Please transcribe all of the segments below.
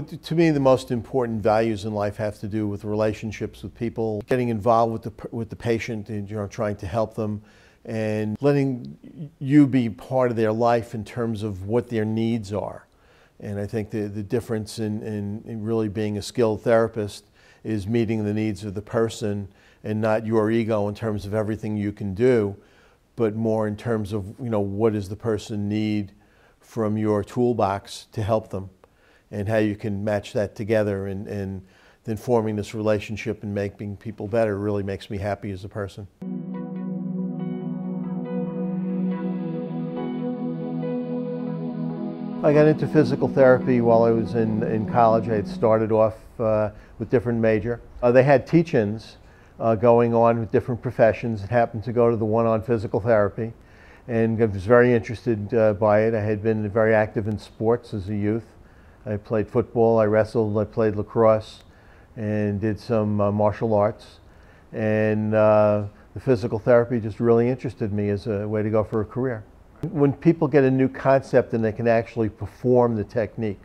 To me, the most important values in life have to do with relationships with people, getting involved with the patient, and trying to help them, and letting you be part of their life in terms of what their needs are. And I think the difference in really being a skilled therapist is meeting the needs of the person and not your ego in terms of everything you can do, but more in terms of what does the person need from your toolbox to help them, and how you can match that together, and then forming this relationship and making people better really makes me happy as a person. I got into physical therapy while I was in college. I had started off with different major. They had teach-ins going on with different professions. I happened to go to the one on physical therapy, and I was very interested by it. I had been very active in sports as a youth. I played football, I wrestled, I played lacrosse, and did some martial arts. And the physical therapy just really interested me as a way to go for a career. When people get a new concept and they can actually perform the technique,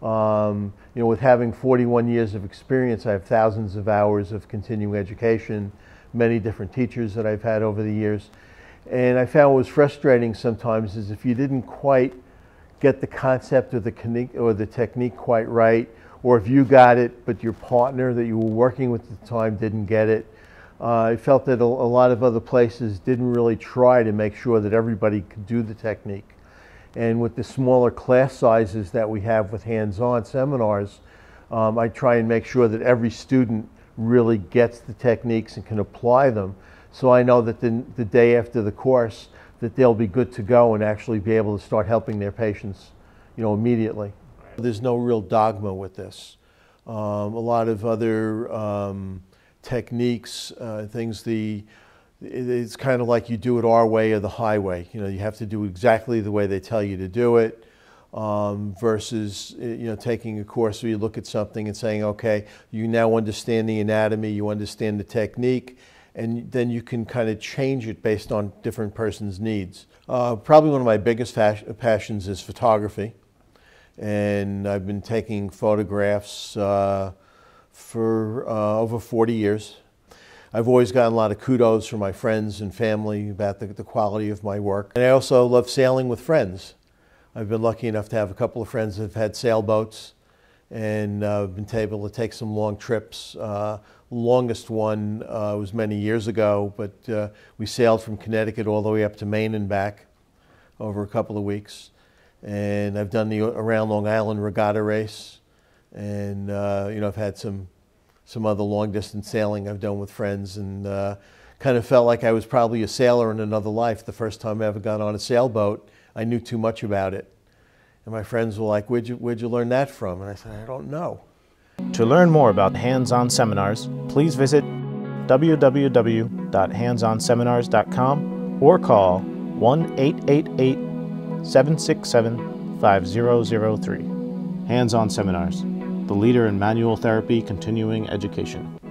with having 41 years of experience, I have thousands of hours of continuing education, many different teachers that I've had over the years. And I found what was frustrating sometimes is if you didn't quite get the concept or the technique quite right, or if you got it but your partner that you were working with at the time didn't get it. I felt that a lot of other places didn't really try to make sure that everybody could do the technique. And with the smaller class sizes that we have with hands-on seminars, I try and make sure that every student really gets the techniques and can apply them. So I know that the day after the course, that they'll be good to go and actually be able to start helping their patients, immediately. There's no real dogma with this. A lot of other techniques, things. It's kind of like you do it our way or the highway. You have to do exactly the way they tell you to do it. Versus taking a course where you look at something and saying, okay, you now understand the anatomy, you understand the technique, and then you can kind of change it based on different person's needs. Probably one of my biggest passions is photography, and I've been taking photographs for over 40 years. I've always gotten a lot of kudos from my friends and family about the quality of my work. And I also love sailing with friends. I've been lucky enough to have a couple of friends that have had sailboats, and I've been able to take some long trips. Longest one was many years ago, but we sailed from Connecticut all the way up to Maine and back over a couple of weeks. And I've done the Around Long Island Regatta race, and I've had some other long distance sailing I've done with friends, and kind of felt like I was probably a sailor in another life. The first time I ever got on a sailboat, I knew too much about it. And my friends were like, where'd you learn that from? And I said, I don't know. To learn more about hands-on seminars, please visit www.handsonseminars.com or call 1-888-767-5003. Hands-on Seminars, the leader in manual therapy continuing education.